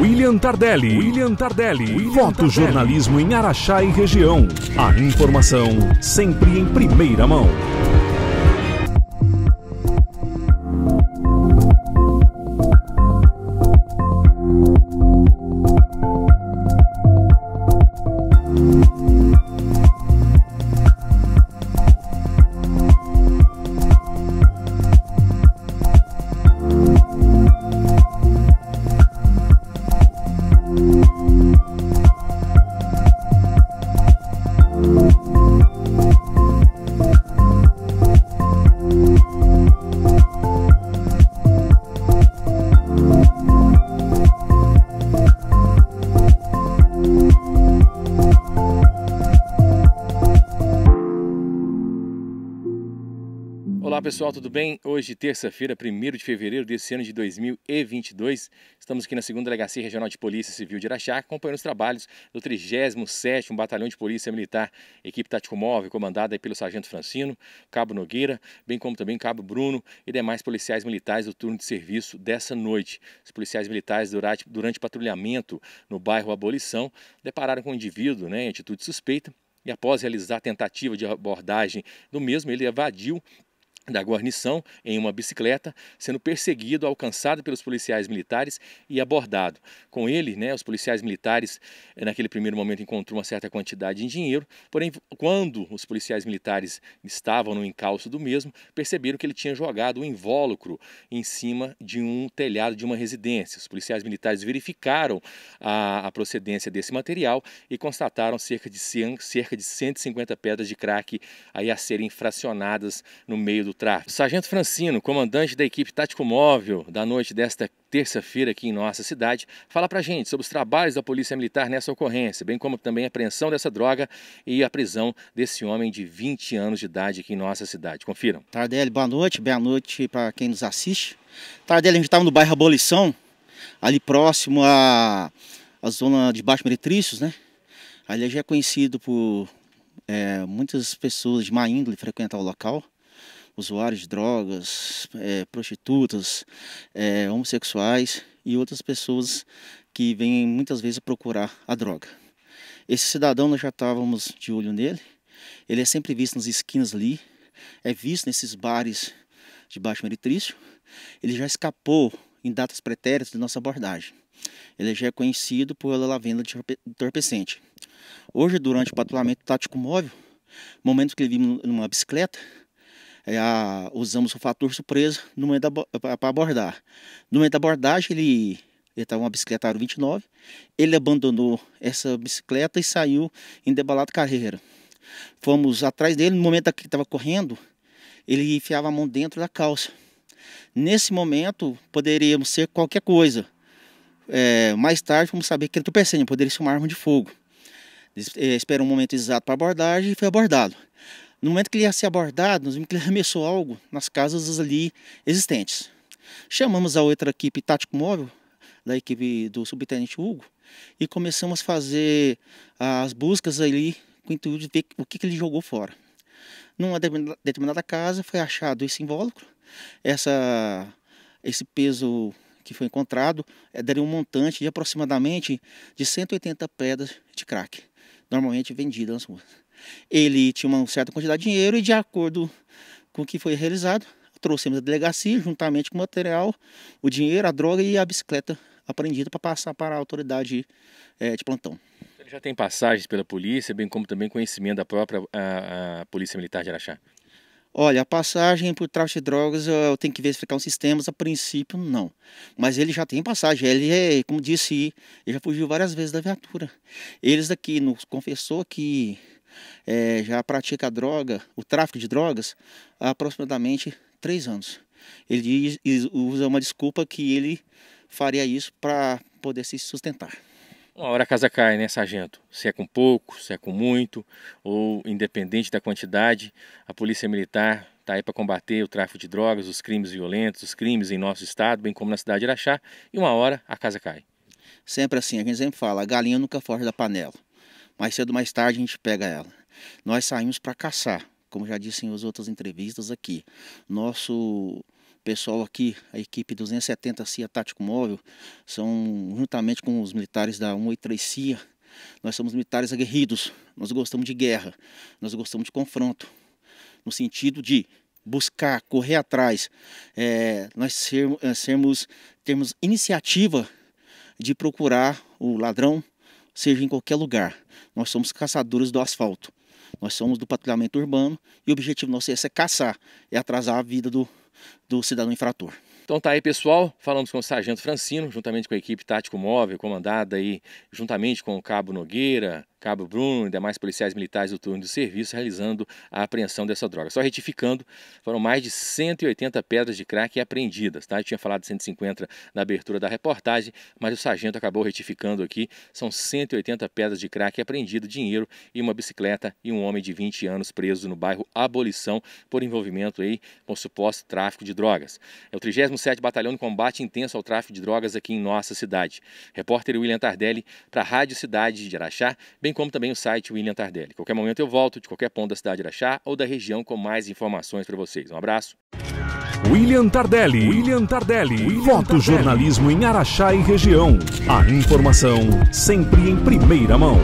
William Tardelli. Fotojornalismo em Araxá e região. A informação sempre em primeira mão. Olá pessoal, tudo bem? Hoje, terça-feira, 1º de fevereiro desse ano de 2022, estamos aqui na 2ª Delegacia Regional de Polícia Civil de Araxá, acompanhando os trabalhos do 37º Batalhão de Polícia Militar, equipe tático móvel, comandada pelo Sargento Francino, Cabo Nogueira, bem como também Cabo Bruno e demais policiais militares do turno de serviço dessa noite. Os policiais militares, durante patrulhamento no bairro Abolição, depararam com um indivíduo, em atitude suspeita, e após realizar a tentativa de abordagem do mesmo, ele evadiu da guarnição em uma bicicleta, sendo perseguido, alcançado pelos policiais militares e abordado. Com ele, os policiais militares, naquele primeiro momento, encontrou uma certa quantidade de dinheiro, porém, quando os policiais militares estavam no encalço do mesmo, perceberam que ele tinha jogado um invólucro em cima de um telhado de uma residência. Os policiais militares verificaram a procedência desse material e constataram cerca de 150 pedras de crack aí a serem fracionadas no meio do tráfico. Sargento Francino, comandante da equipe tático móvel da noite desta terça-feira aqui em nossa cidade, fala pra gente sobre os trabalhos da Polícia Militar nessa ocorrência, bem como também a apreensão dessa droga e a prisão desse homem de 20 anos de idade aqui em nossa cidade. Confiram. Tardelli, boa noite para quem nos assiste. Tardelli, a gente estava no bairro Abolição, ali próximo à zona de Baixo Meretrícios, Ali já é conhecido por muitas pessoas de má índole frequentar o local. Usuários de drogas, prostitutas, homossexuais e outras pessoas que vêm muitas vezes procurar a droga. Esse cidadão, nós já estávamos de olho nele, ele é sempre visto nas esquinas ali, é visto nesses bares de Baixo Meretrício, ele já escapou em datas pretéritas de nossa abordagem. Ele já é conhecido pela venda de entorpecente. Hoje, durante o patrulhamento tático móvel, momento que ele vinha numa bicicleta, usamos o fator surpresa para abordar. No momento da abordagem, ele estava uma bicicleta Aro 29, ele abandonou essa bicicleta e saiu em debalada carreira. Fomos atrás dele, no momento que ele estava correndo, ele enfiava a mão dentro da calça. Nesse momento, poderíamos ser qualquer coisa. Mais tarde, fomos saber que ele entorpecente, poderia ser uma arma de fogo. Esperou um momento exato para abordagem e foi abordado. No momento que ele ia ser abordado, nós vimos que ele arremessou algo nas casas ali existentes. Chamamos a outra equipe tático móvel, da equipe do subtenente Hugo, e começamos a fazer as buscas ali com o intuito de ver o que ele jogou fora. Numa determinada casa foi achado esse invólucro, esse peso que foi encontrado, daria um montante de aproximadamente de 180 pedras de crack, normalmente vendidas nas ruas. Ele tinha uma certa quantidade de dinheiro e, de acordo com o que foi realizado, trouxemos a delegacia juntamente com o material, o dinheiro, a droga e a bicicleta apreendida para passar para a autoridade de plantão. Ele já tem passagens pela polícia, bem como também conhecimento da própria Polícia Militar de Araxá? Olha, a passagem por tráfico de drogas eu tenho que verificar os sistemas, a princípio não. Mas ele já tem passagem, como disse, ele já fugiu várias vezes da viatura. Eles daqui nos confessou que já pratica o tráfico de drogas há aproximadamente 3 anos. Ele usa uma desculpa que ele faria isso para poder se sustentar. Uma hora a casa cai, sargento? Se é com pouco, se é com muito, ou independente da quantidade, a Polícia Militar está aí para combater o tráfico de drogas, os crimes violentos, os crimes em nosso estado, bem como na cidade de Araxá, e uma hora a casa cai. Sempre assim, a gente sempre fala, a galinha nunca foge da panela, mais cedo ou mais tarde a gente pega ela. Nós saímos para caçar, como já disse em outras entrevistas aqui, nosso pessoal aqui, a equipe 270 CIA Tático Móvel, são juntamente com os militares da 183 CIA, nós somos militares aguerridos, nós gostamos de guerra, nós gostamos de confronto, no sentido de buscar, correr atrás, nós termos iniciativa de procurar o ladrão, seja em qualquer lugar. Nós somos caçadores do asfalto, nós somos do patrulhamento urbano e o objetivo nosso é caçar, é atrasar a vida do cidadão infrator. Então tá aí, pessoal, falamos com o Sargento Francino, juntamente com a equipe Tático Móvel, comandada aí juntamente com o Cabo Nogueira, Cabo Bruno e demais policiais militares do turno de serviço, realizando a apreensão dessa droga. Só retificando, foram mais de 180 pedras de crack apreendidas, tá? Eu tinha falado de 150 na abertura da reportagem, mas o sargento acabou retificando aqui. São 180 pedras de crack apreendido, dinheiro e uma bicicleta, e um homem de 20 anos preso no bairro Abolição por envolvimento aí com suposto tráfico de drogas. É o 37º Batalhão de Combate Intenso ao Tráfico de Drogas aqui em nossa cidade. Repórter William Tardelli para a Rádio Cidade de Araxá, bem como também o site William Tardelli. Qualquer momento eu volto de qualquer ponto da cidade de Araxá ou da região com mais informações para vocês. Um abraço. William Tardelli. William Tardelli. Fotojornalismo em Araxá e região. A informação sempre em primeira mão.